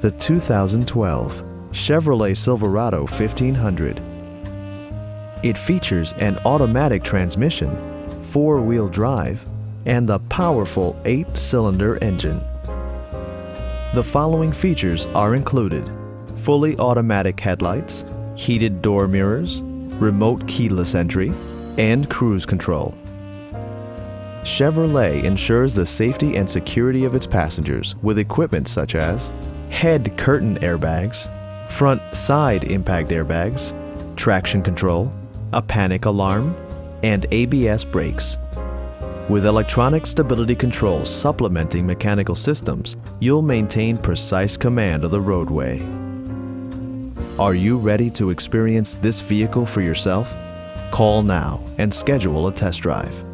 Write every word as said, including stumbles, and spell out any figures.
the two thousand twelve Chevrolet Silverado fifteen hundred. It features an automatic transmission, four-wheel drive, and a powerful eight-cylinder engine. The following features are included: fully automatic headlights, heated door mirrors, remote keyless entry, and cruise control. Chevrolet ensures the safety and security of its passengers with equipment such as head curtain airbags, front side impact airbags, traction control, a panic alarm, and A B S brakes. With electronic stability control supplementing mechanical systems, you'll maintain precise command of the roadway. Are you ready to experience this vehicle for yourself? Call now and schedule a test drive.